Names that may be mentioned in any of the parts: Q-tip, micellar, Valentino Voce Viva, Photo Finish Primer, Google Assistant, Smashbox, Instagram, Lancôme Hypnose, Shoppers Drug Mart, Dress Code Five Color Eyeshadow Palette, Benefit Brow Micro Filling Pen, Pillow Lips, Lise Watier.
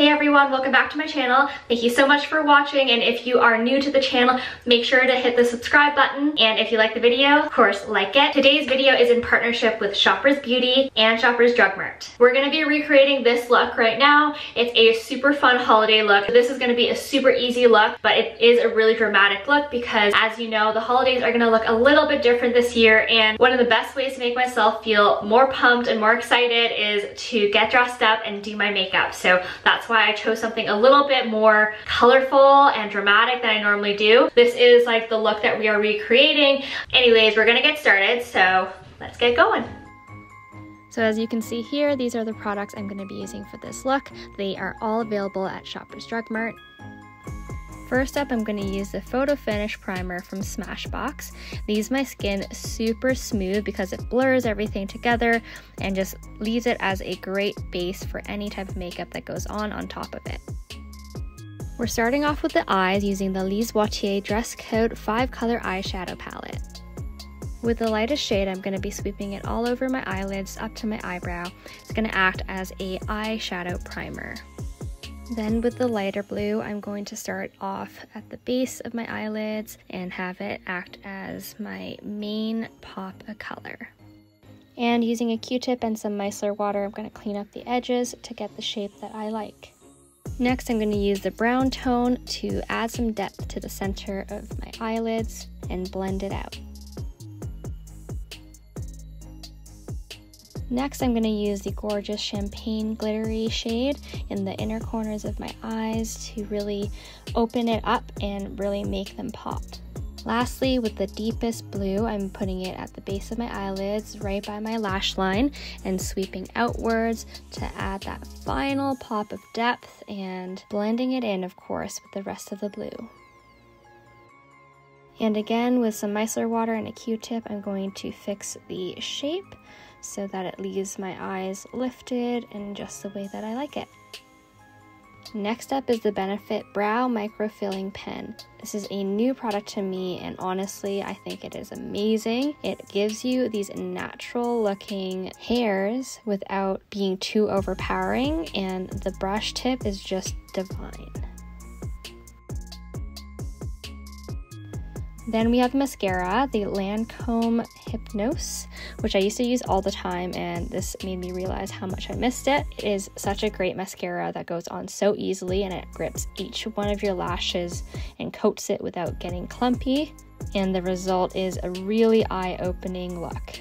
Hey everyone, welcome back to my channel. Thank you so much for watching, and if you are new to the channel, make sure to hit the subscribe button, and if you like the video, of course like it. Today's video is in partnership with Shoppers Beauty and Shoppers Drug Mart. We're going to be recreating this look right now. It's a super fun holiday look. This is going to be a super easy look, but it is a really dramatic look because, as you know, the holidays are going to look a little bit different this year, and one of the best ways to make myself feel more pumped and more excited is to get dressed up and do my makeup. So that's why I chose something a little bit more colorful and dramatic than I normally do. This is like the look that we are recreating. Anyways, we're gonna get started, so let's get going. So as you can see here, these are the products I'm gonna be using for this look. They are all available at Shoppers Drug Mart. First up, I'm gonna use the Photo Finish Primer from Smashbox. Leaves my skin super smooth because it blurs everything together and just leaves it as a great base for any type of makeup that goes on top of it. We're starting off with the eyes using the Lise Watier Dress Code 5 Color Eyeshadow Palette. With the lightest shade, I'm gonna be sweeping it all over my eyelids up to my eyebrow. It's gonna act as an eyeshadow primer. Then with the lighter blue, I'm going to start off at the base of my eyelids and have it act as my main pop of color. And using a Q-tip and some micellar water, I'm going to clean up the edges to get the shape that I like. Next, I'm going to use the brown tone to add some depth to the center of my eyelids and blend it out. Next, I'm going to use the gorgeous champagne glittery shade in the inner corners of my eyes to really open it up and really make them pop. Lastly, with the deepest blue, I'm putting it at the base of my eyelids, right by my lash line, and sweeping outwards to add that final pop of depth and blending it in, of course, with the rest of the blue. And again, with some micellar water and a Q-tip, I'm going to fix the shape so that it leaves my eyes lifted and just the way that I like it. Next up is the Benefit Brow Micro Filling Pen. This is a new product to me, and honestly, I think it is amazing. It gives you these natural looking hairs without being too overpowering, and the brush tip is just divine. Then we have the mascara, the Lancôme Hypnose, which I used to use all the time, and this made me realize how much I missed it. It is such a great mascara that goes on so easily, and it grips each one of your lashes and coats it without getting clumpy, and the result is a really eye-opening look.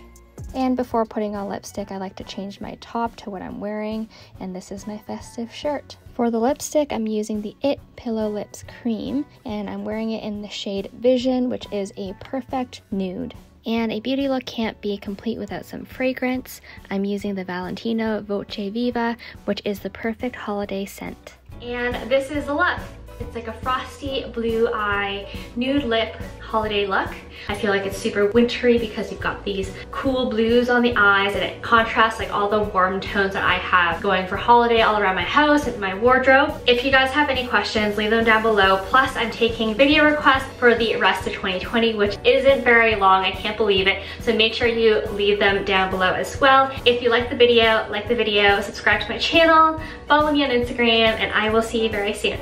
And before putting on lipstick, I like to change my top to what I'm wearing, and this is my festive shirt. For the lipstick, I'm using the Pillow Lips cream, and I'm wearing it in the shade Vision, which is a perfect nude. And a beauty look can't be complete without some fragrance. I'm using the Valentino Voce Viva, which is the perfect holiday scent. And this is the look. It's like a frosty blue eye, nude lip holiday look. I feel like it's super wintry because you've got these cool blues on the eyes, and it contrasts like all the warm tones that I have going for holiday all around my house and my wardrobe. If you guys have any questions, leave them down below. Plus, I'm taking video requests for the rest of 2020, which isn't very long. I can't believe it. So make sure you leave them down below as well. If you like the video, subscribe to my channel, follow me on Instagram, and I will see you very soon.